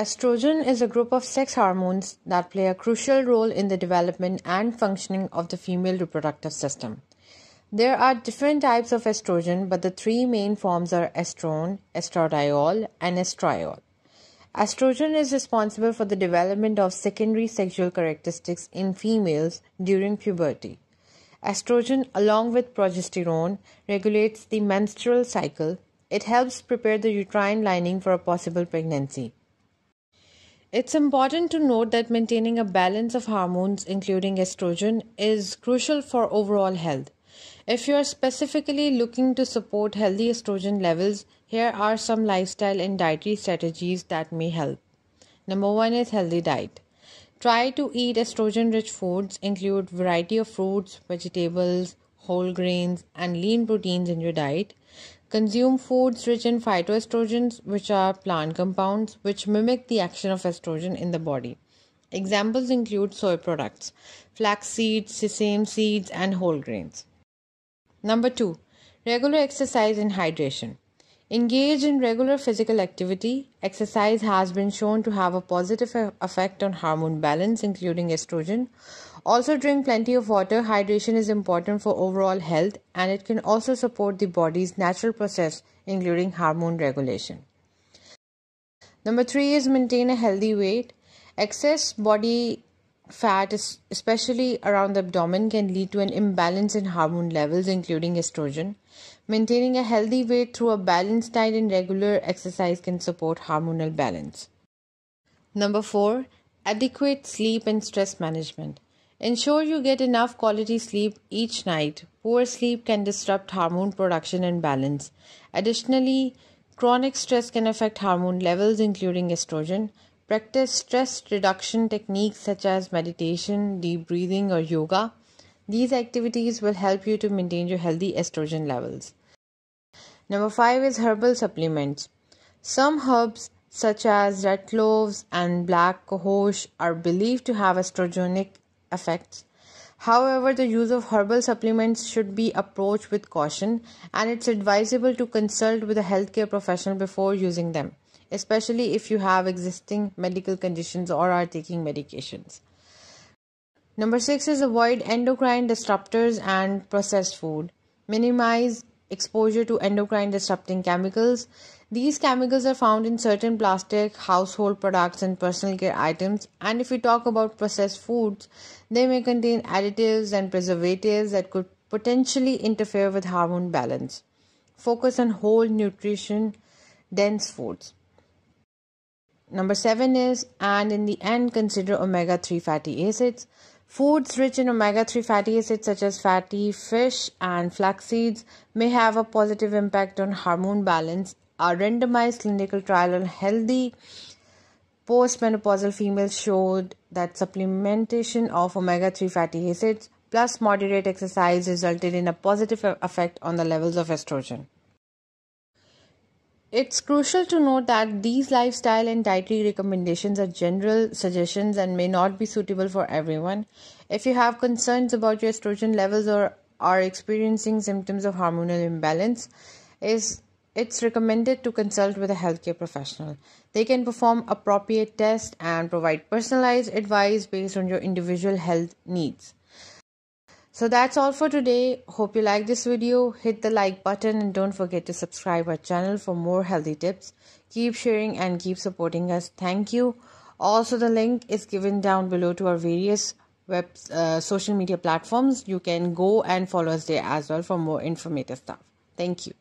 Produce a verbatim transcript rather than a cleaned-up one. Estrogen is a group of sex hormones that play a crucial role in the development and functioning of the female reproductive system. There are different types of estrogen, but the three main forms are estrone, estradiol, and estriol. Estrogen is responsible for the development of secondary sexual characteristics in females during puberty. Estrogen, along with progesterone, regulates the menstrual cycle. It helps prepare the uterine lining for a possible pregnancy. It's important to note that maintaining a balance of hormones, including estrogen, is crucial for overall health. If you are specifically looking to support healthy estrogen levels, here are some lifestyle and dietary strategies that may help. Number one is healthy diet. Try to eat estrogen-rich foods. Include variety of fruits, vegetables, whole grains, and lean proteins in your diet. Consume foods rich in phytoestrogens, which are plant compounds which mimic the action of estrogen in the body. Examples include soy products, flax seeds, sesame seeds, and whole grains. Number two, regular exercise and hydration. Engage in regular physical activity. Exercise has been shown to have a positive effect on hormone balance, including estrogen. Also, drink plenty of water. Hydration is important for overall health, and it can also support the body's natural process, including hormone regulation. Number three is maintain a healthy weight. Excess body fat, especially around the abdomen, can lead to an imbalance in hormone levels, including estrogen. Maintaining a healthy weight through a balanced diet and regular exercise can support hormonal balance. Number four, adequate sleep and stress management. Ensure you get enough quality sleep each night. Poor sleep can disrupt hormone production and balance. Additionally, chronic stress can affect hormone levels, including estrogen. Practice stress reduction techniques such as meditation, deep breathing, or yoga. These activities will help you to maintain your healthy estrogen levels. Number five is herbal supplements. Some herbs such as red cloves and black cohosh are believed to have estrogenic effects. However, the use of herbal supplements should be approached with caution, and it's advisable to consult with a healthcare professional before using them, especially if you have existing medical conditions or are taking medications. Number six is avoid endocrine disruptors and processed food. Minimize exposure to endocrine disrupting chemicals. These chemicals are found in certain plastic, household products, and personal care items. And if we talk about processed foods, they may contain additives and preservatives that could potentially interfere with hormone balance. Focus on whole nutrition-dense foods. Number seven is, and in the end, consider omega three fatty acids. Foods rich in omega three fatty acids such as fatty fish and flax seeds may have a positive impact on hormone balance. A randomized clinical trial on healthy postmenopausal females showed that supplementation of omega three fatty acids plus moderate exercise resulted in a positive effect on the levels of estrogen. It's crucial to note that these lifestyle and dietary recommendations are general suggestions and may not be suitable for everyone. If you have concerns about your estrogen levels or are experiencing symptoms of hormonal imbalance, it's recommended to consult with a healthcare professional. They can perform appropriate tests and provide personalized advice based on your individual health needs. So that's all for today. Hope you like this video. Hit the like button and don't forget to subscribe our channel for more healthy tips. Keep sharing and keep supporting us. Thank you. Also, the link is given down below to our various web uh, social media platforms. You can go and follow us there as well for more informative stuff. Thank you.